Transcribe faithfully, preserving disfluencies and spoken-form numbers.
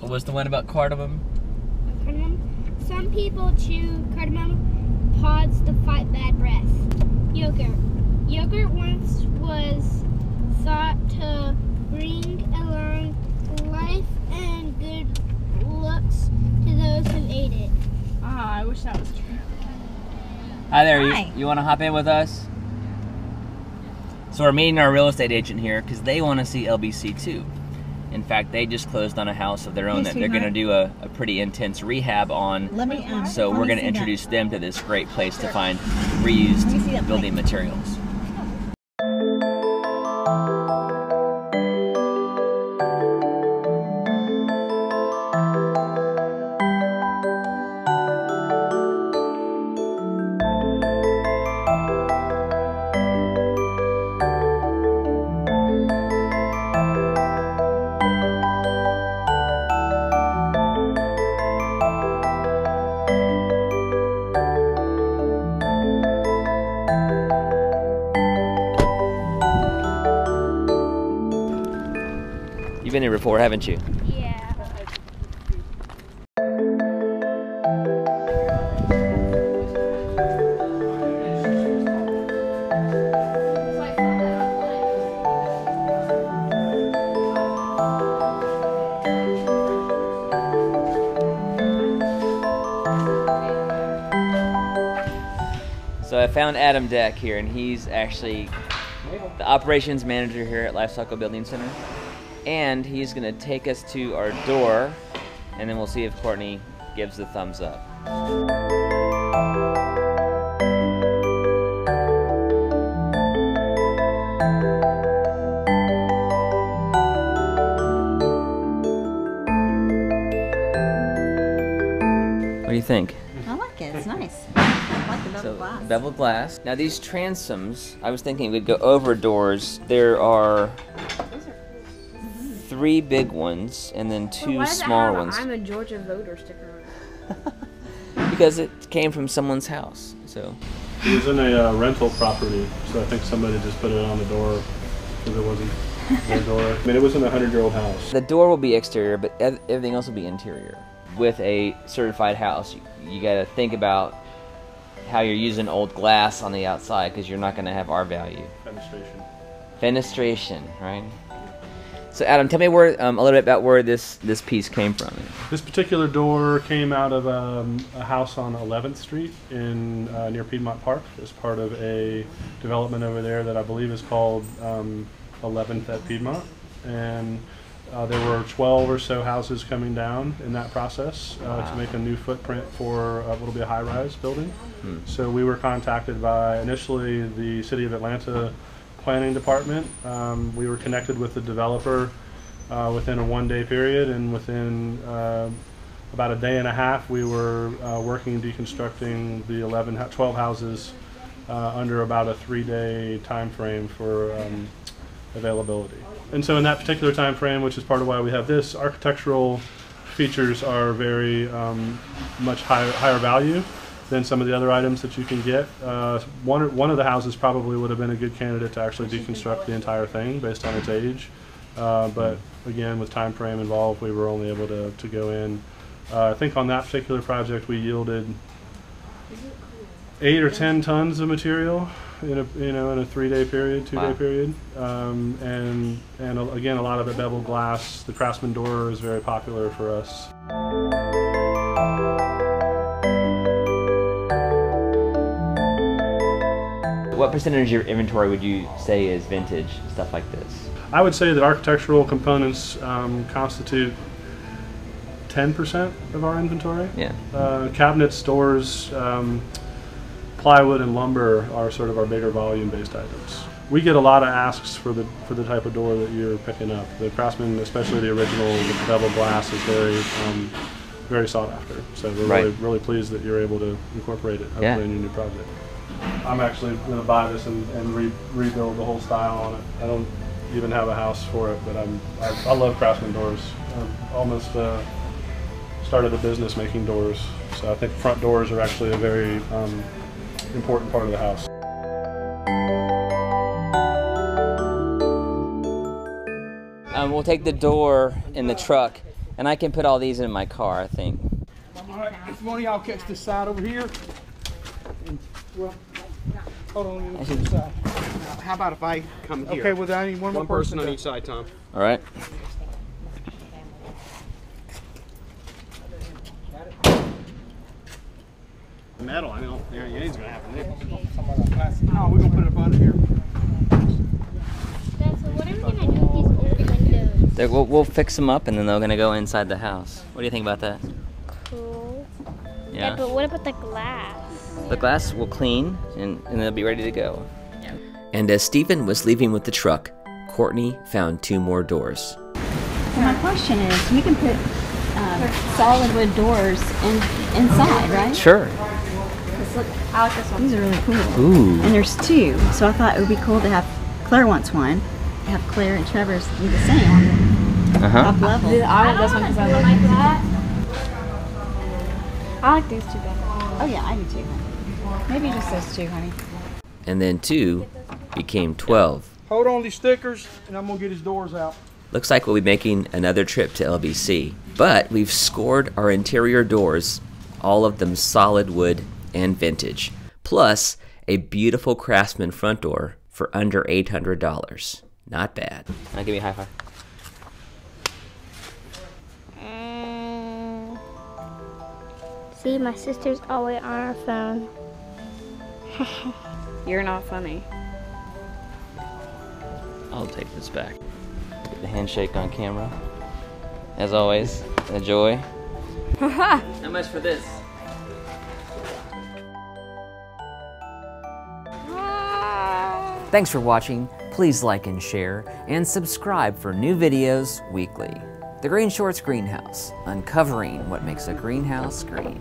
What was the one about cardamom? Cardamom. Some people chew cardamom pods to fight bad breath. Yogurt. Yogurt once was thought to bring along life and good looks to those who ate it. Ah, I wish that was true. Hi there. Hi. You, you want to hop in with us? So we're meeting our real estate agent here because they want to see L B C too. In fact, they just closed on a house of their own hey, that they're going to do a, a pretty intense rehab on. Let me ask. So we're going to introduce that. them to this great place sure. to find reused building place. materials. You've been here before, haven't you? Yeah. So I found Adam Deck here, and he's actually the operations manager here at Lifecycle Building Center. And he's going to take us to our door, and then we'll see if Courtney gives the thumbs up. What do you think? I like it. It's nice. I like the beveled glass. Beveled glass. Now these transoms, I was thinking we'd go over doors. There are three big ones and then two Wait, smaller ones. I'm a Georgia voter sticker on. Because it came from someone's house. So it was in a uh, rental property, so I think somebody just put it on the door because it wasn't their door. I mean, it was in a hundred-year-old house. The door will be exterior, but everything else will be interior. With a certified house, you, you got to think about how you're using old glass on the outside because you're not going to have R value. Fenestration. Fenestration, right? So Adam, tell me where, um, a little bit about where this, this piece came from. This particular door came out of um, a house on eleventh street in uh, near Piedmont Park as part of a development over there that I believe is called um, eleventh at Piedmont. And uh, there were twelve or so houses coming down in that process uh, wow. to make a new footprint for uh, what will be a high-rise building. Hmm. So we were contacted by initially the City of Atlanta Planning Department. Um, we were connected with the developer uh, within a one-day period, and within uh, about a day and a half we were uh, working deconstructing the eleven, twelve houses uh, under about a three-day time frame for um, availability. And so in that particular time frame, which is part of why we have this, architectural features are very um, much higher, higher value than some of the other items that you can get. Uh, one, one of the houses probably would have been a good candidate to actually deconstruct the entire thing based on its age. Uh, but again, with time frame involved, we were only able to, to go in. Uh, I think on that particular project, we yielded eight or ten tons of material in a, you know, in a three-day period, two-day wow. period. Um, and, and again, a lot of it beveled glass. The Craftsman door is very popular for us. What percentage of your inventory would you say is vintage, stuff like this? I would say that architectural components um, constitute ten percent of our inventory. Yeah. Uh, cabinets, doors, um, plywood and lumber are sort of our bigger volume-based items. We get a lot of asks for the, for the type of door that you're picking up. The Craftsman, especially the original with beveled glass, is very, um, very sought after. So we're right. really, really pleased that you're able to incorporate it, hopefully, yeah. in your new project. I'm actually going to buy this and, and re rebuild the whole style on it. I don't even have a house for it, but I'm, I, I love Craftsman doors. I almost uh, started a business making doors, so I think front doors are actually a very um, important part of the house. Um, we'll take the door in the truck, And I can put all these in my car, I think. All right, if one of y'all catch this side over here. And, well, hold on, let's see the side. How about if I come here? Okay, well, I need one more person. One person on each side, Tom. All right. The metal, I mean, there anything's gonna happen there. No, we're gonna put it up under here. Dad, so what are we gonna do with these old windows? They're, we'll, we'll fix them up and then they're gonna go inside the house. What do you think about that? Cool. Yeah, yeah, but what about the glass? The glass will clean and, and they'll be ready to go. Yeah. And as Stephen was leaving with the truck, Courtney found two more doors. So my question is, we can put uh, solid wood doors in, inside, right? Sure. Look, I like this one. These are really cool. Ooh. And there's two, so I thought it would be cool to have, Claire wants one, to have Claire and Trevor's do the same. Uh-huh. Top level. I like this one because I like that. I like these two better. Oh yeah, I do too. Maybe just those two, honey. And then two became twelve. Hold on to these stickers, and I'm going to get his doors out. Looks like we'll be making another trip to L B C, but we've scored our interior doors, all of them solid wood and vintage, plus a beautiful Craftsman front door for under eight hundred dollars. Not bad. Now give me a high five. Mm. See, my sister's always on her phone. You're not funny. I'll take this back. The handshake on camera. As always, a joy. How much for this? Thanks for watching. Please like and share, and subscribe for new videos weekly. The Green Shorts Greenhouse, uncovering what makes a greenhouse green.